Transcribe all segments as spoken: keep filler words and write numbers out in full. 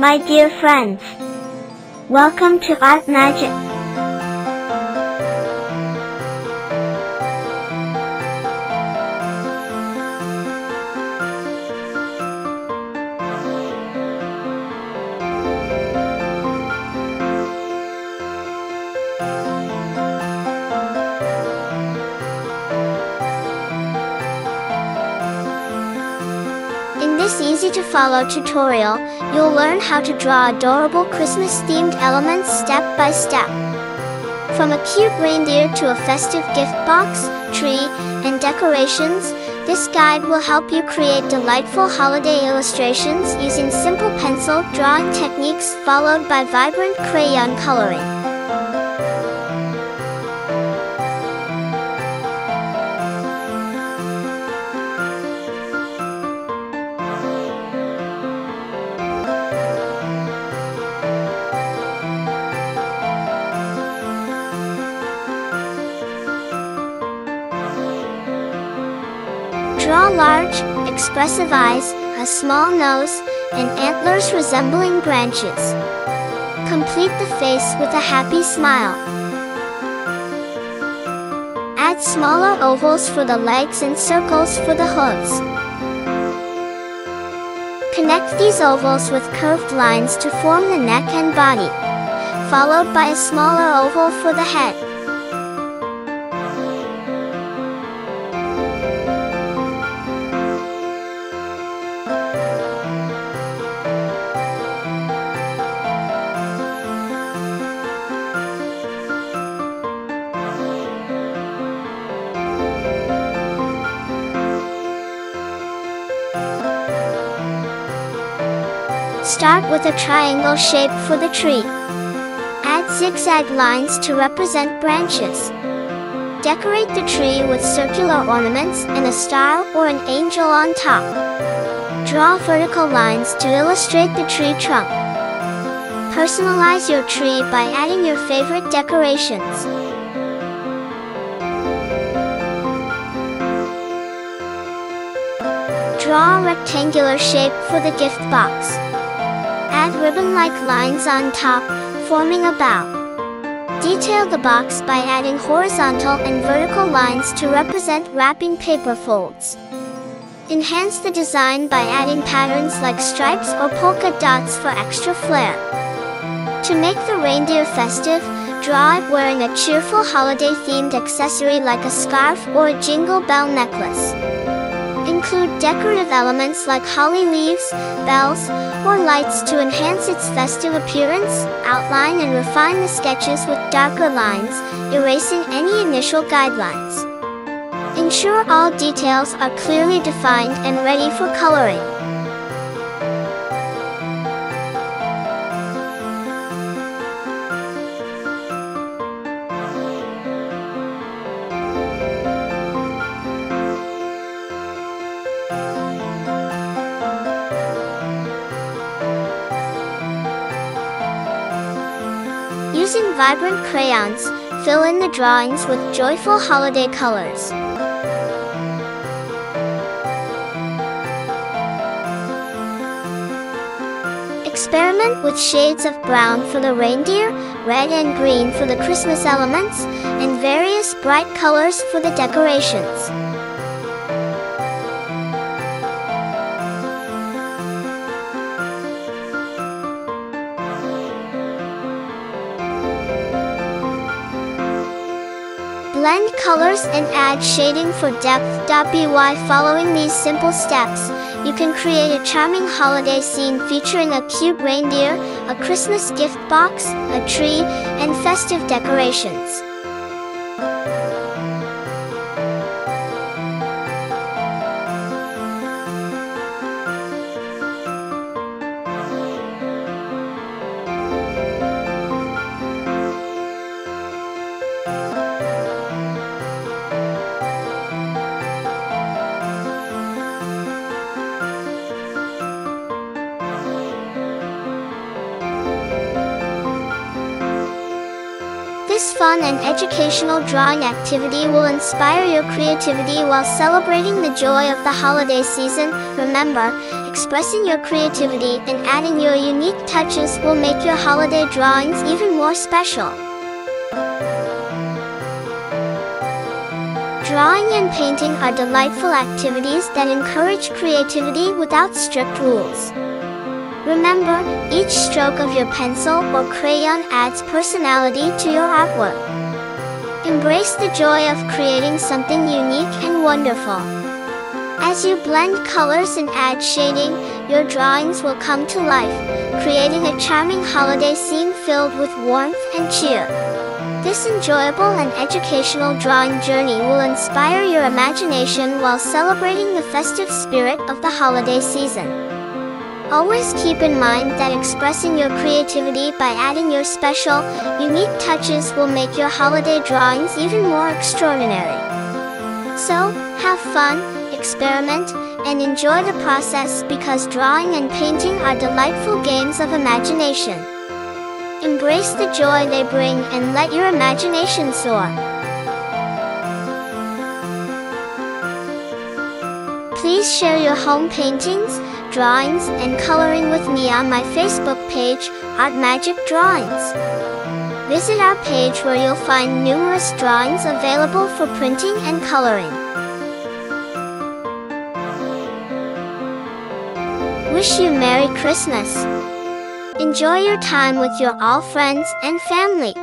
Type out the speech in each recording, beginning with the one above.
my dear friends. Welcome to Art Magic. In this easy-to-follow tutorial, you'll learn how to draw adorable Christmas-themed elements step by step. From a cute reindeer to a festive gift box, tree, and decorations, this guide will help you create delightful holiday illustrations using simple pencil drawing techniques followed by vibrant crayon coloring. Draw large, expressive eyes, a small nose, and antlers resembling branches. Complete the face with a happy smile. Add smaller ovals for the legs and circles for the hooves. Connect these ovals with curved lines to form the neck and body, followed by a smaller oval for the head. Start with a triangle shape for the tree. Add zigzag lines to represent branches. Decorate the tree with circular ornaments and a star or an angel on top. Draw vertical lines to illustrate the tree trunk. Personalize your tree by adding your favorite decorations. Draw a rectangular shape for the gift box. Add ribbon-like lines on top, forming a bow. Detail the box by adding horizontal and vertical lines to represent wrapping paper folds. Enhance the design by adding patterns like stripes or polka dots for extra flair. To make the reindeer festive, draw it wearing a cheerful holiday-themed accessory like a scarf or a jingle bell necklace. Include decorative elements like holly leaves, bells, or lights to enhance its festive appearance. Outline and refine the sketches with darker lines, erasing any initial guidelines. Ensure all details are clearly defined and ready for coloring. Using vibrant crayons, fill in the drawings with joyful holiday colors. Experiment with shades of brown for the reindeer, red and green for the Christmas elements, and various bright colors for the decorations. Blend colors and add shading for depth. By following these simple steps, you can create a charming holiday scene featuring a cute reindeer, a Christmas gift box, a tree, and festive decorations. This This fun and educational drawing activity will inspire your creativity while celebrating the joy of the holiday season. Remember, expressing your creativity and adding your unique touches will make your holiday drawings even more special. Drawing and painting are delightful activities that encourage creativity without strict rules. Remember, each stroke of your pencil or crayon adds personality to your artwork. Embrace the joy of creating something unique and wonderful. As you blend colors and add shading, your drawings will come to life, creating a charming holiday scene filled with warmth and cheer. This enjoyable and educational drawing journey will inspire your imagination while celebrating the festive spirit of the holiday season. Always keep in mind that expressing your creativity by adding your special, unique touches will make your holiday drawings even more extraordinary. So, have fun, experiment, and enjoy the process, because drawing and painting are delightful games of imagination. Embrace the joy they bring and let your imagination soar. Please share your home paintings, drawings, and coloring with me on my Facebook page, Art Magic Drawings. Visit our page where you'll find numerous drawings available for printing and coloring. Wish you Merry Christmas. Enjoy your time with your all friends and family.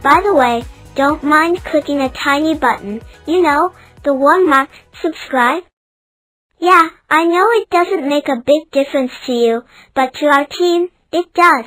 By the way, don't mind clicking a tiny button, you know, the one marked subscribe. Yeah, I know it doesn't make a big difference to you, but to our team, it does.